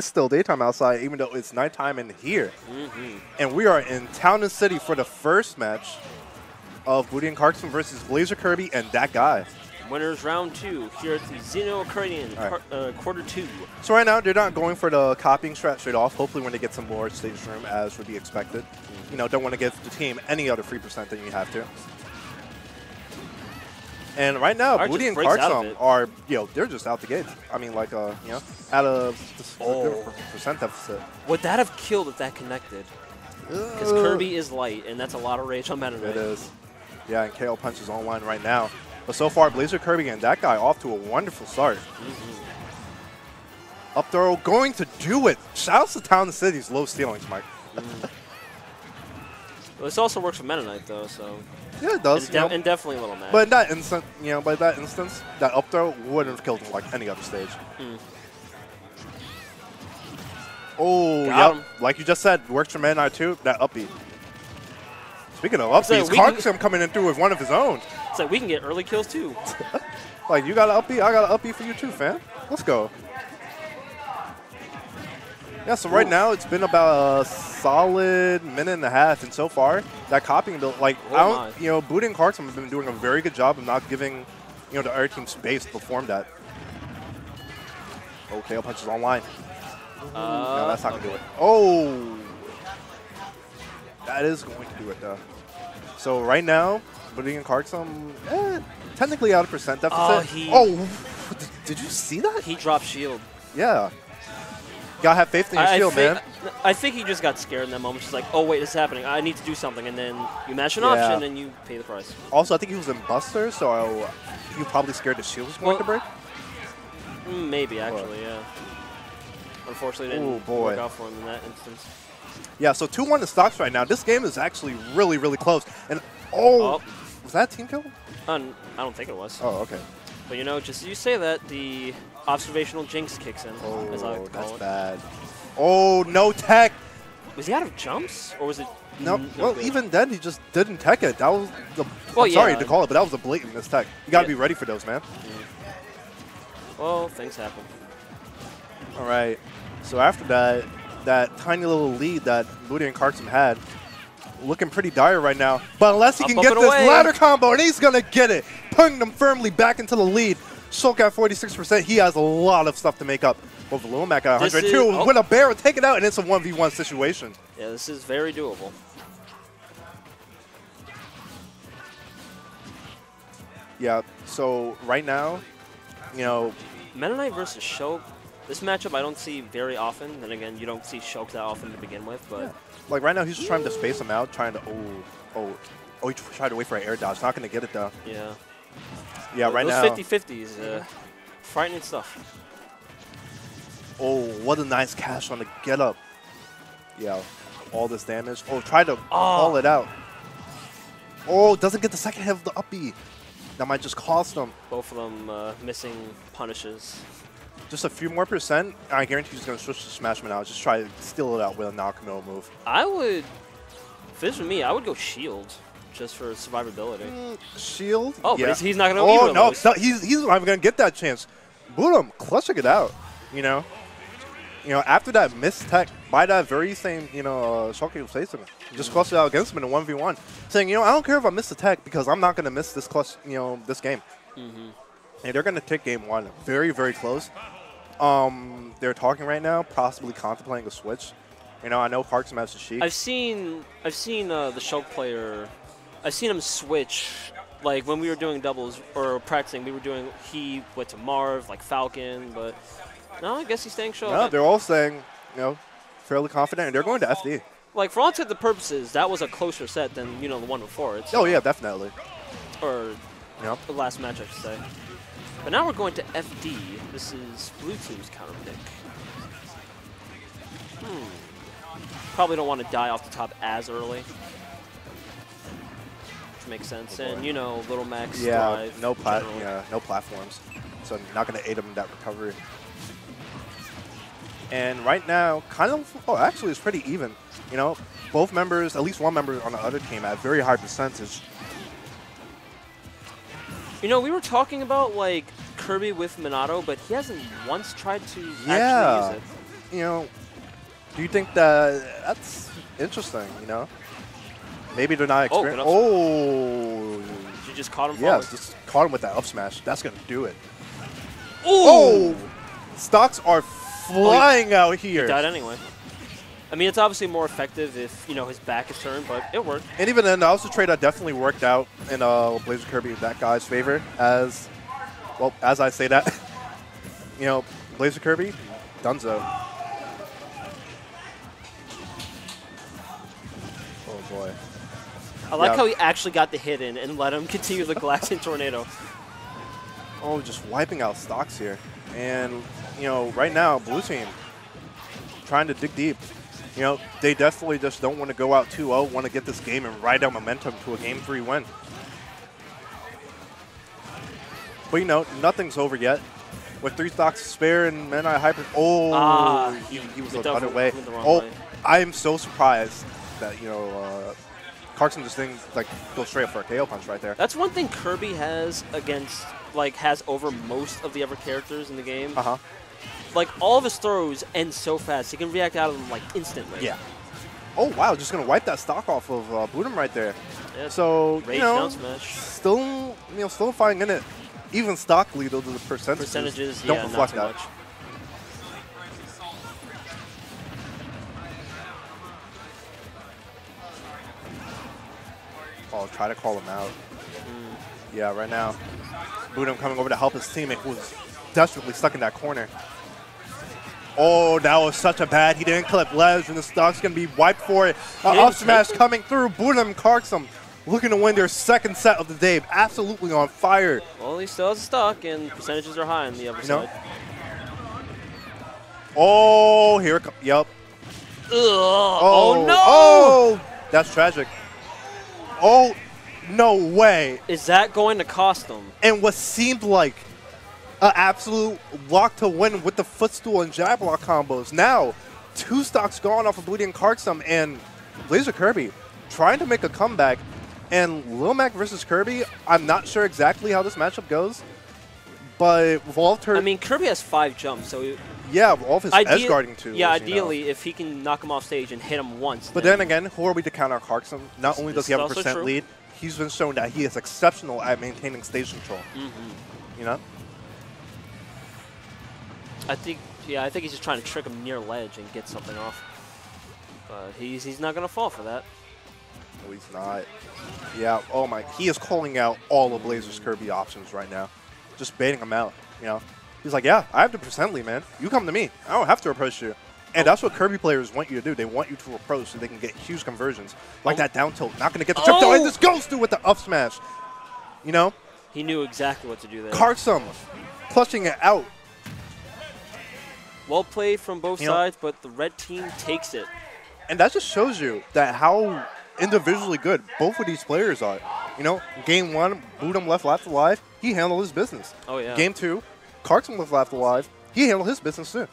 it's still daytime outside, even though it's nighttime in here. Mm-hmm. And we are in Town and City for the first match of Booty and Karxm versus Blazer Kirby and that guy. Winners round two here at the Xeno Arcadian, right. quarter 2. So right now, they're not going for the copying strat straight off. Hopefully when they get some more stage room, as would be expected. Mm-hmm. You know, don't want to give the team any other 3% than you have to. And right now, Booty and Parkson are, you know, they're just out the gate. I mean, like, you know, out of the percent deficit. Would that have killed if that connected? Because Kirby is light, and that's a lot of rage on Meta Knight. It is. Yeah, and KO Punch is online right now. But so far, Blazer Kirby and that guy off to a wonderful start. Mm-hmm. Up throw going to do it. Shouts to Town and City's low stealings, Mike. Mm. Well, this also works for Meta Knight, though, so. Yeah, it does. And definitely Lil Mac. But in that instant, you know, by that instance, that up throw wouldn't have killed him like any other stage. Mm. Oh, yeah. Like you just said, works for Meta Knight too, that upbeat. Speaking of upbeats, Karxm coming in through with one of his own. It's like we can get early kills too. Like you got an upbeat, I got an upbeat for you too, fam. Let's go. Yeah, so right now it's been about a solid minute and a half, and so far that copying build, like, you know, Booty and Karxm have been doing a very good job of not giving, you know, the other team space to perform that. Oh, KO Punch is online. No, that's not gonna do it. Oh, that is going to do it though. So right now, Booty and Karxm, technically out of percent deficit. Did you see that? He dropped shield. Yeah. Gotta have faith in your shield, man. I think he just got scared in that moment. He's like, oh, wait, this is happening. I need to do something. And then you match an option and you pay the price. Also, I think he was in Buster, so he probably scared the shield was going to break. Maybe, actually, yeah. Unfortunately, it didn't work out for him in that instance. Yeah, so 2-1 in stocks right now. This game is actually really, really close. And, was that a team kill? I don't think it was. Oh, okay. But, you know, just as you say that, the observational jinx kicks in, as I like to call it. That's bad. Oh, no tech. Was he out of jumps? Or was it... No, well, good? Even then, he just didn't tech it. That was the... Well, sorry to call it, but that was a blatant mistech. You got to be ready for those, man. Yeah. Well, things happen. All right. So after that, that tiny little lead that Booty and Karxm had, looking pretty dire right now. But unless he can get this ladder combo, and he's going to get it. Putting them firmly back into the lead. Shulk at 46%. He has a lot of stuff to make up. Over Lil Mac at 102 with a barrel. Take it out, and it's a 1v1 situation. Yeah, this is very doable. Yeah, so right now, you know... Meta Knight versus Shulk. This matchup I don't see very often. And again, you don't see Shulk that often to begin with, but... Yeah. Like right now, he's just trying to space him out, trying to... he tried to wait for an air dodge. Not going to get it, though. Yeah. Yeah, right now. Those 50-50s, frightening stuff. Oh, what a nice cash on the get up. Yeah, all this damage. Oh, try to call it out. Oh, doesn't get the second hit of the up B. That might just cost him. Both of them missing punishes. Just a few more percent. I guarantee he's going to switch to Smash Monado. Just try to steal it out with a Nakamura move. I would, if this was me, I would go shield. Just for survivability. Shield? Oh, yeah. But he's not going to leave no, he's not even going to get that chance. Boot him. Clutching it out. You know? You know, after that mistech by that very same, you know, Shulk was facing him. Just clutch it out against him in a 1v1. Saying, you know, I don't care if I miss the tech because I'm not going to miss this clutch, you know, this game. Mm-hmm. And they're going to take game one very, very close. They're talking right now, possibly contemplating a switch. You know, I know Parkson has the Sheik. I've seen the Shulk player... I've seen him switch, like when we were doing doubles or practicing, he went to Marv, like Falcon, but no, I guess he's staying Shulk. No, they're all staying, you know, fairly confident, and they're going to FD. Like for all intents and purposes, that was a closer set than, you know, the one before. It's, oh yeah, definitely. Or the last match, I should say. But now we're going to FD. This is blue team's counter pick. Probably don't want to die off the top as early. Makes sense, and you know, Lil Mac's drive, no platforms, so I'm not going to aid him in that recovery. And right now, kind of, actually, it's pretty even. You know, both members, at least one member on the other team, at very high percentage. You know, we were talking about like Kirby with Monado, but he hasn't once tried to actually use it. you know, do you think that that's interesting, you know? Maybe they're not experienced. Oh, she just caught him. Yeah, just caught him with that up smash. That's going to do it. Ooh. Oh! Stocks are flying out here. He died anyway. I mean, it's obviously more effective if, you know, his back is turned, but it worked. And even then, also trade that definitely worked out in Blazer Kirby, that guy's favor. As, well, as I say that, you know, Blazer Kirby, donezo. Oh, boy. I like how he actually got the hit in and let him continue the glassing tornado. Oh, just wiping out stocks here. And, you know, right now, blue team trying to dig deep. You know, they definitely just don't want to go out 2-0, want to get this game and ride out momentum to a Game 3 win. But, you know, nothing's over yet. With 3 stocks to spare and Meta Knight hyper... Oh, he was away. Oh, I am so surprised that, you know, Karxm just goes straight up for a KO punch right there. That's one thing Kirby has against, like, has over most of the other characters in the game. Uh-huh. Like, all of his throws end so fast. He can react out of them, like, instantly. Yeah. Oh, wow. Just going to wipe that stock off of Booty right there. Yeah, so, you know, still fighting in it. Even stock lead, though, the percentages don't reflect that. Much. Oh, try to call him out. Mm. Yeah, right now. Booty coming over to help his teammate, who's desperately stuck in that corner. Oh, that was such a bad. He didn't clip ledge, and the stock's going to be wiped for it. Up smash coming through. Booty Karxm looking to win their second set of the day. Absolutely on fire. Well, he still has a stock, and percentages are high on the other side. Oh, here it comes. Yep. Oh, no. Oh, that's tragic. Oh, no way. Is that going to cost them? And what seemed like an absolute lock to win with the footstool and jab block combos. Now, 2 stocks gone off of Booty and Karxm, and Blazer Kirby trying to make a comeback. And Lil Mac versus Kirby, I'm not sure exactly how this matchup goes, but Wolf... I mean, Kirby has 5 jumps, so... Yeah, Wolf is edge-guarding too. Yeah, ideally, if he can knock him off stage and hit him once. But then again, who are we to counter Karxm? Not only does he have a percent lead, he's been shown that he is exceptional at maintaining stage control. Mm-hmm. You know? I think he's just trying to trick him near ledge and get something off. But he's not going to fall for that. No, he's not. Yeah, oh my, he is calling out all of Blazer's Kirby options right now. Just baiting him out, you know. He's like, yeah, I have the percent lead, man. You come to me. I don't have to approach you. And that's what Kirby players want you to do. They want you to approach so they can get huge conversions. Like that down tilt. Not going to get the trip, though. And this goes through with the up smash. You know? He knew exactly what to do there. Karxm clutching it out. Well played from both sides, but the red team takes it. And that just shows you that how individually good both of these players are. You know, game 1, Booty left laps alive. He handled his business. Oh, yeah. Game 2, Karxm left alive. He handled his business too.